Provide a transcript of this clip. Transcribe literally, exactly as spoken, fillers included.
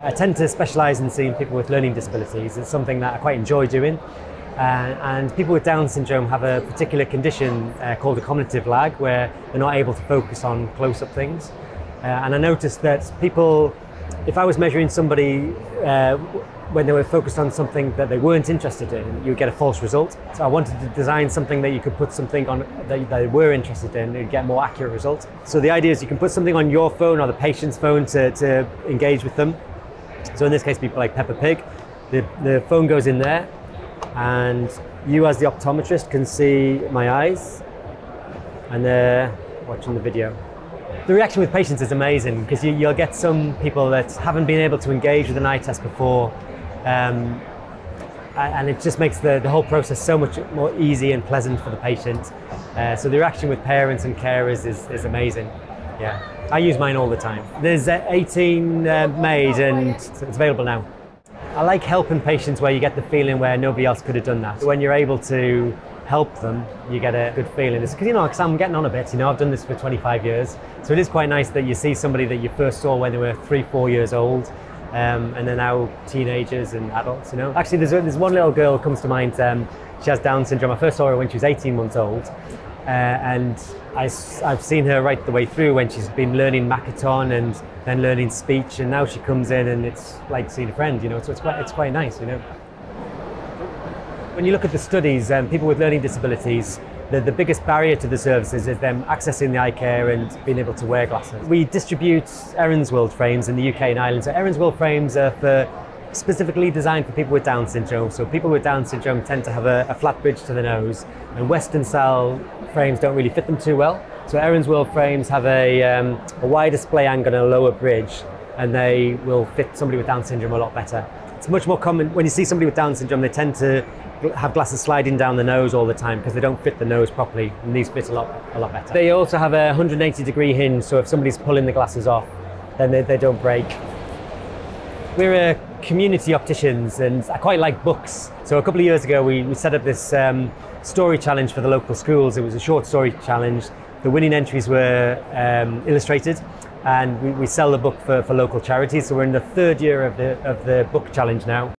I tend to specialise in seeing people with learning disabilities. It's something that I quite enjoy doing. Uh, and people with Down syndrome have a particular condition uh, called accommodative lag, where they're not able to focus on close-up things. Uh, and I noticed that people, if I was measuring somebody uh, when they were focused on something that they weren't interested in, you would get a false result. So I wanted to design something that you could put something on that they were interested in, and get more accurate results. So the idea is you can put something on your phone or the patient's phone to, to engage with them. So in this case, people like Peppa Pig, the, the phone goes in there, and you as the optometrist can see my eyes and they're watching the video. The reaction with patients is amazing, because you, you'll get some people that haven't been able to engage with an eye test before, um, and it just makes the, the whole process so much more easy and pleasant for the patient. Uh, so the reaction with parents and carers is, is amazing. Yeah, I use mine all the time. There's eighteen uh, made and it's available now. I like helping patients where you get the feeling where nobody else could have done that. When you're able to help them, you get a good feeling. It's because, you know, because I'm getting on a bit, you know, I've done this for twenty-five years. So it is quite nice that you see somebody that you first saw when they were three, four years old, um, and they're now teenagers and adults, you know. Actually, there's, there's one little girl who comes to mind. Um, she has Down syndrome. I first saw her when she was eighteen months old. Uh, and I, I've seen her right the way through when she's been learning Makaton and then learning speech, and now she comes in and it's like seeing a friend, you know, so it's quite, it's quite nice, you know. When you look at the studies, um, people with learning disabilities, the, the biggest barrier to the services is them accessing the eye care and being able to wear glasses. We distribute Erin's World frames in the U K and Ireland. So Erin's World frames are for, specifically designed for people with Down syndrome. So people with Down syndrome tend to have a, a flat bridge to the nose, and Western style frames don't really fit them too well. So Erin's World frames have a, um, a wide display angle and a lower bridge, and they will fit somebody with Down syndrome a lot better. It's much more common, when you see somebody with Down syndrome, they tend to have glasses sliding down the nose all the time because they don't fit the nose properly, and these fit a lot, a lot better. They also have a one hundred eighty degree hinge, so if somebody's pulling the glasses off, then they, they don't break. We're a community opticians, and I quite like books. So a couple of years ago we, we set up this um, story challenge for the local schools. It was a short story challenge. The winning entries were um, illustrated, and we, we sell the book for, for local charities. So we're in the third year of the, of the book challenge now.